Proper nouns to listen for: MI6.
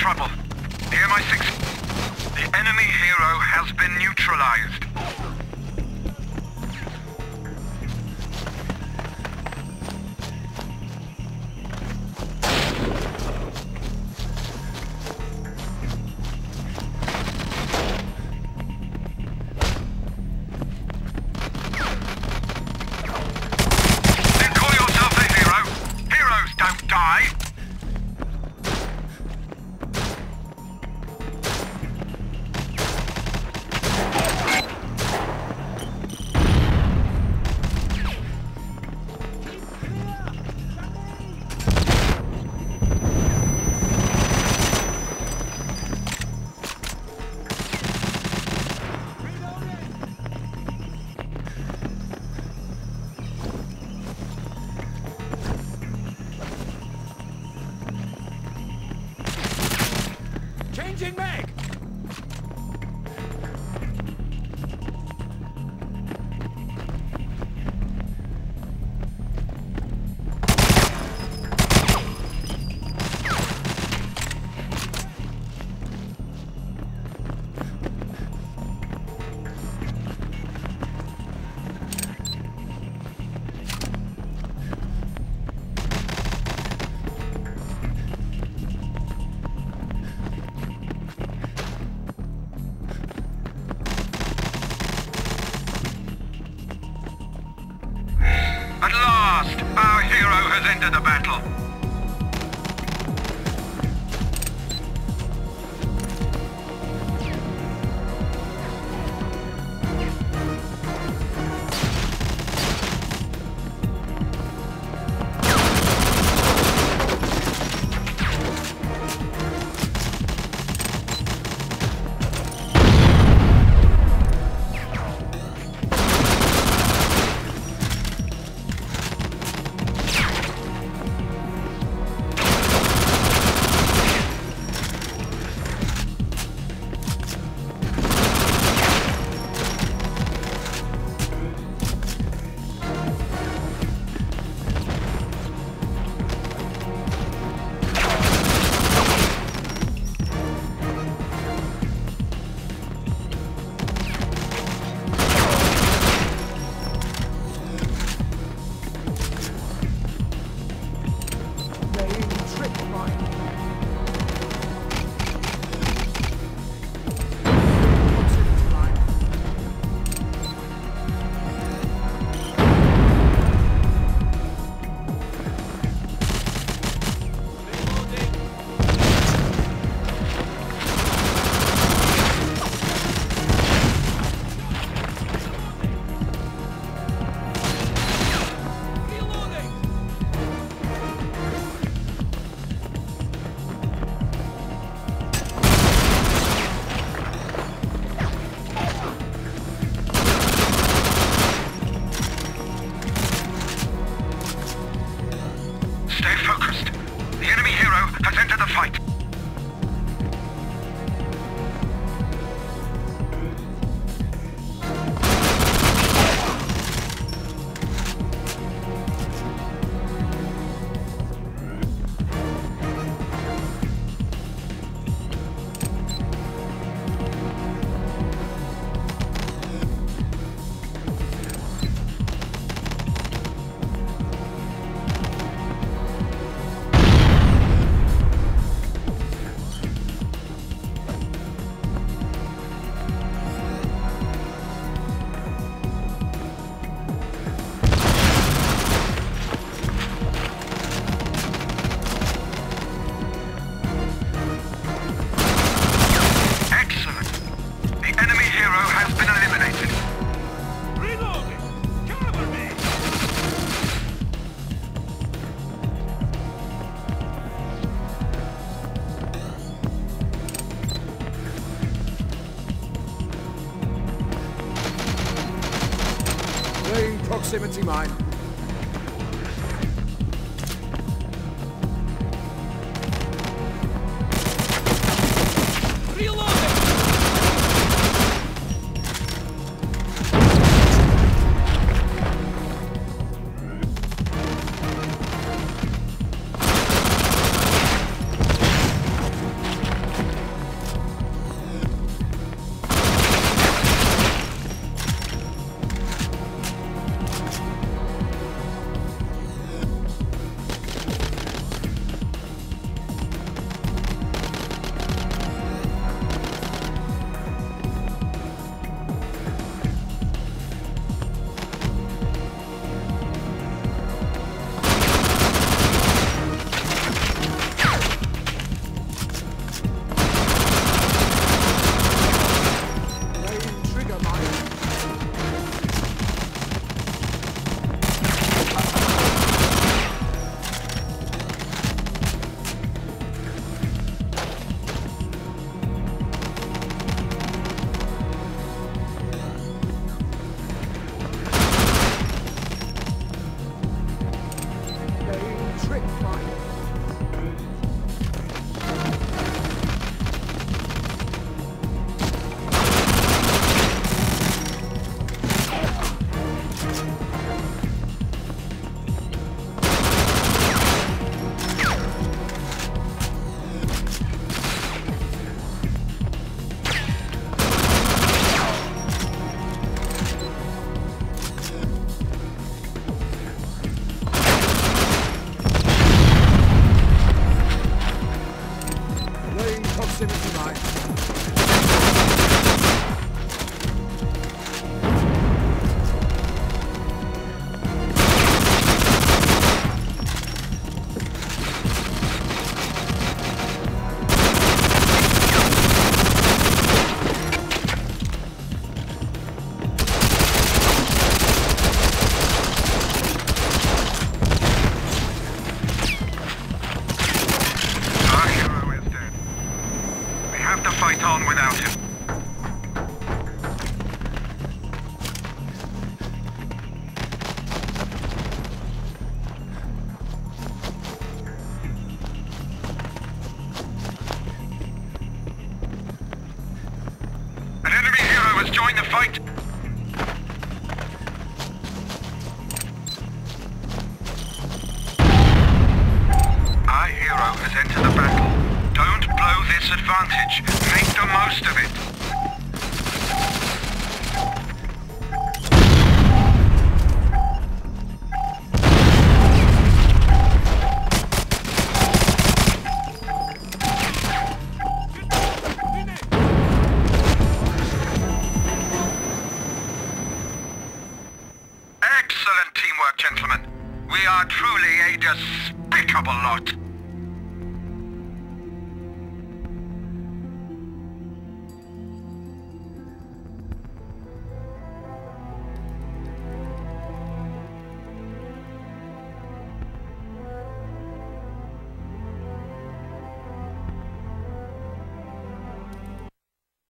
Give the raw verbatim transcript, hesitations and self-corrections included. trouble. The M I six... The enemy hero has been neutralized. Changing mag! At last, our hero has ended the battle. Proximity mine. Reloading! Good point. Gentlemen, we are truly a despicable lot.